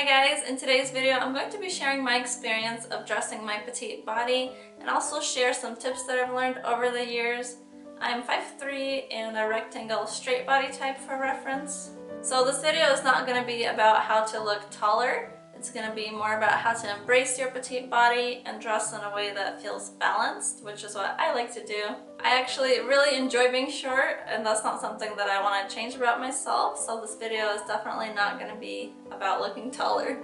Hi guys, in today's video I'm going to be sharing my experience of dressing my petite body and also share some tips that I've learned over the years. I'm 5'3" and a rectangle straight body type for reference. So this video is not going to be about how to look taller, it's going to be more about how to embrace your petite body and dress in a way that feels balanced, which is what I like to do. I actually really enjoy being short and that's not something that I want to change about myself, so this video is definitely not going to be about looking taller.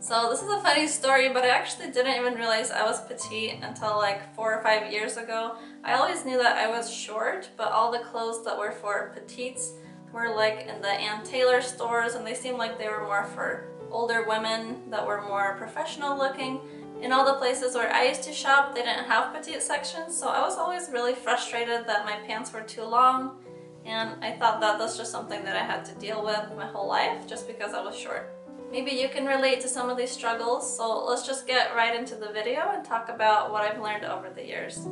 So this is a funny story, but I actually didn't even realize I was petite until like 4 or 5 years ago. I always knew that I was short, but all the clothes that were for petites were like in the Ann Taylor stores and they seemed like they were more for older women that were more professional looking. In all the places where I used to shop, they didn't have petite sections, so I was always really frustrated that my pants were too long, and I thought that that's just something that I had to deal with my whole life just because I was short. Maybe you can relate to some of these struggles, so let's just get right into the video and talk about what I've learned over the years.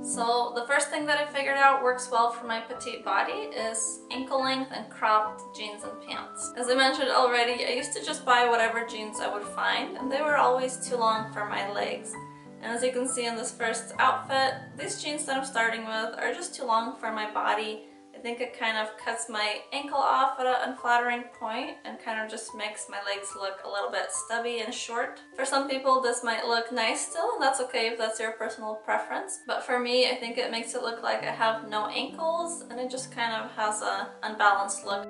So the first thing that I figured out works well for my petite body is ankle length and cropped jeans and pants. As I mentioned already, I used to just buy whatever jeans I would find and they were always too long for my legs. And as you can see in this first outfit, these jeans that I'm starting with are just too long for my body. I think it kind of cuts my ankle off at an unflattering point and kind of just makes my legs look a little bit stubby and short. For some people this might look nice still, and that's okay if that's your personal preference, but for me I think it makes it look like I have no ankles and it just kind of has an unbalanced look.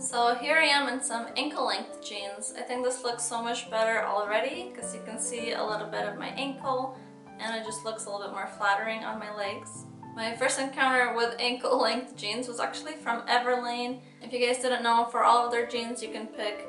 So here I am in some ankle length jeans. I think this looks so much better already because you can see a little bit of my ankle and it just looks a little bit more flattering on my legs. My first encounter with ankle length jeans was actually from Everlane. If you guys didn't know, for all of their jeans you can pick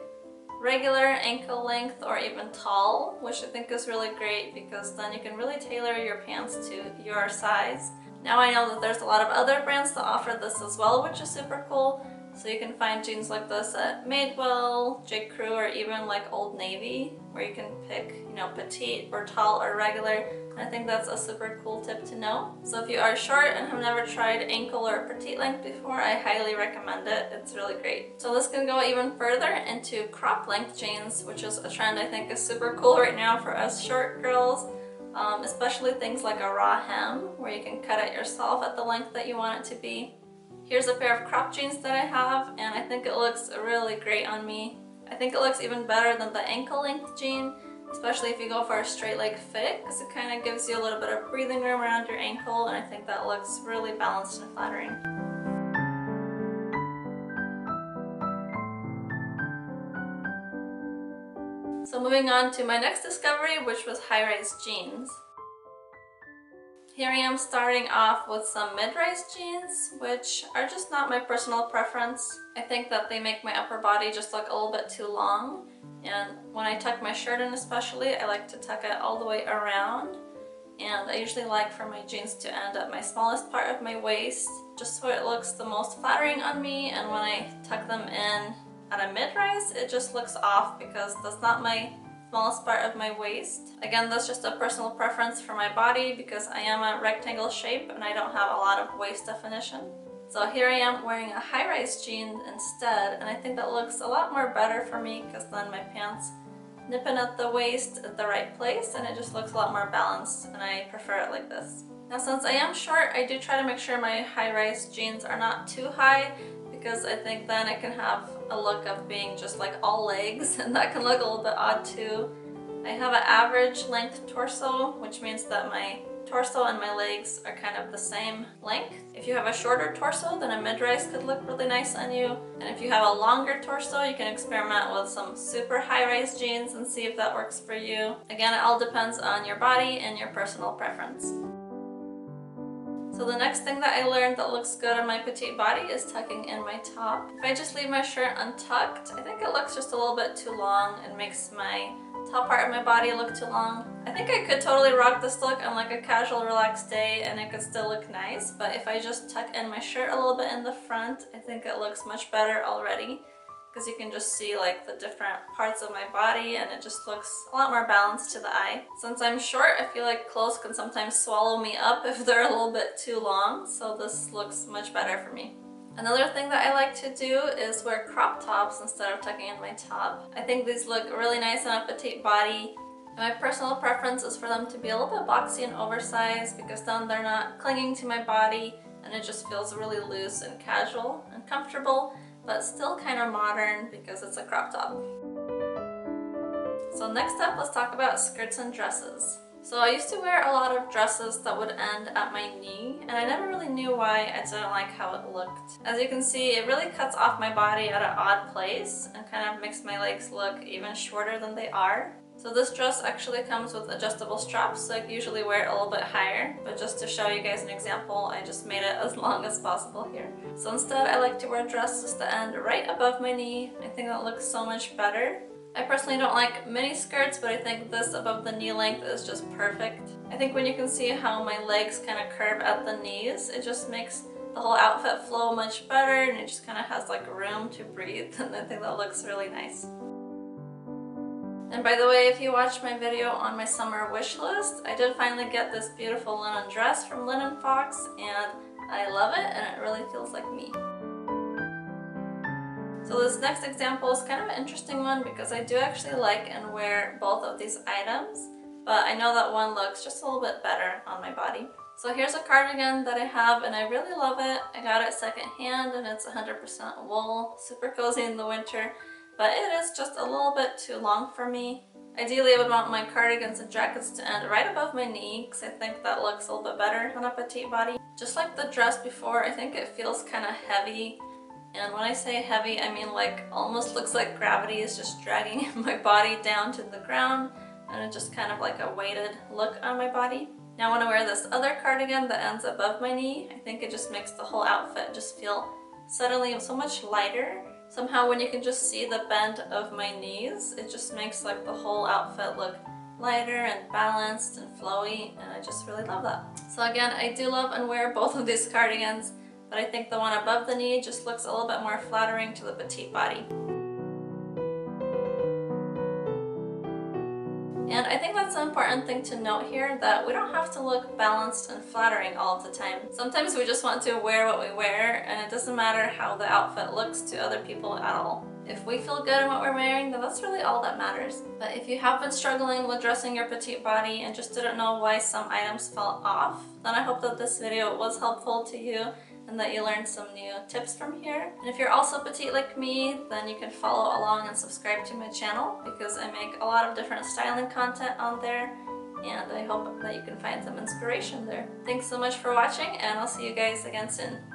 regular, ankle length, or even tall, which I think is really great because then you can really tailor your pants to your size. Now I know that there's a lot of other brands that offer this as well, which is super cool. So you can find jeans like this at Madewell, J.Crew, or even like Old Navy, where you can pick, you know, petite or tall or regular. And I think that's a super cool tip to know. So if you are short and have never tried ankle or petite length before, I highly recommend it. It's really great. So this can go even further into crop length jeans, which is a trend I think is super cool right now for us short girls. Especially things like a raw hem, where you can cut it yourself at the length that you want it to be. Here's a pair of crop jeans that I have and I think it looks really great on me. I think it looks even better than the ankle length jean, especially if you go for a straight leg fit, because it kind of gives you a little bit of breathing room around your ankle and I think that looks really balanced and flattering. So moving on to my next discovery, which was high-rise jeans. Here I am starting off with some mid-rise jeans, which are just not my personal preference. I think that they make my upper body just look a little bit too long, and when I tuck my shirt in especially, I like to tuck it all the way around, and I usually like for my jeans to end at my smallest part of my waist, just so it looks the most flattering on me, and when I tuck them in at a mid-rise, it just looks off because that's not my smallest part of my waist. Again, that's just a personal preference for my body because I am a rectangle shape and I don't have a lot of waist definition. So here I am wearing a high-rise jean instead, and I think that looks a lot more better for me because then my pants nip in at the waist at the right place and it just looks a lot more balanced, and I prefer it like this. Now since I am short, I do try to make sure my high-rise jeans are not too high, because I think then it can have a look of being just like all legs and that can look a little bit odd too. I have an average length torso, which means that my torso and my legs are kind of the same length. If you have a shorter torso, then a mid-rise could look really nice on you, and if you have a longer torso you can experiment with some super high-rise jeans and see if that works for you. Again, it all depends on your body and your personal preference. So the next thing that I learned that looks good on my petite body is tucking in my top. If I just leave my shirt untucked, I think it looks just a little bit too long and makes my top part of my body look too long. I think I could totally rock this look on like a casual relaxed day and it could still look nice, but if I just tuck in my shirt a little bit in the front, I think it looks much better already because you can just see like the different parts of my body and it just looks a lot more balanced to the eye. Since I'm short, I feel like clothes can sometimes swallow me up if they're a little bit too long, so this looks much better for me. Another thing that I like to do is wear crop tops instead of tucking in my top. I think these look really nice on a petite body. And my personal preference is for them to be a little bit boxy and oversized, because then they're not clinging to my body and it just feels really loose and casual and comfortable, but still kind of modern because it's a crop top. So next up, let's talk about skirts and dresses. So I used to wear a lot of dresses that would end at my knee, and I never really knew why I didn't like how it looked. As you can see, it really cuts off my body at an odd place and kind of makes my legs look even shorter than they are. So this dress actually comes with adjustable straps, so I usually wear it a little bit higher, but just to show you guys an example, I just made it as long as possible here. So instead, I like to wear dresses that end right above my knee. I think that looks so much better. I personally don't like mini skirts, but I think this above the knee length is just perfect. I think when you can see how my legs kind of curve at the knees, it just makes the whole outfit flow much better, and it just kind of has like room to breathe, and I think that looks really nice. And by the way, if you watched my video on my summer wish list, I did finally get this beautiful linen dress from Linen Fox, and I love it, and it really feels like me. So this next example is kind of an interesting one because I do actually like and wear both of these items, but I know that one looks just a little bit better on my body. So here's a cardigan that I have and I really love it. I got it secondhand and it's 100% wool, super cozy in the winter, but it is just a little bit too long for me. Ideally I would want my cardigans and jackets to end right above my knee because I think that looks a little bit better on a petite body. Just like the dress before, I think it feels kind of heavy. And when I say heavy, I mean like almost looks like gravity is just dragging my body down to the ground, and it's just kind of like a weighted look on my body. Now when I wear this other cardigan that ends above my knee, I think it just makes the whole outfit just feel suddenly so much lighter. Somehow when you can just see the bend of my knees, it just makes like the whole outfit look lighter and balanced and flowy, and I just really love that. So again, I do love and wear both of these cardigans, but I think the one above the knee just looks a little bit more flattering to the petite body. And I think that's an important thing to note here, that we don't have to look balanced and flattering all of the time. Sometimes we just want to wear what we wear, and it doesn't matter how the outfit looks to other people at all. If we feel good in what we're wearing, then that's really all that matters. But if you have been struggling with dressing your petite body and just didn't know why some items fell off, then I hope that this video was helpful to you and that you learned some new tips from here. And if you're also petite like me, then you can follow along and subscribe to my channel because I make a lot of different styling content on there, and I hope that you can find some inspiration there. Thanks so much for watching, and I'll see you guys again soon.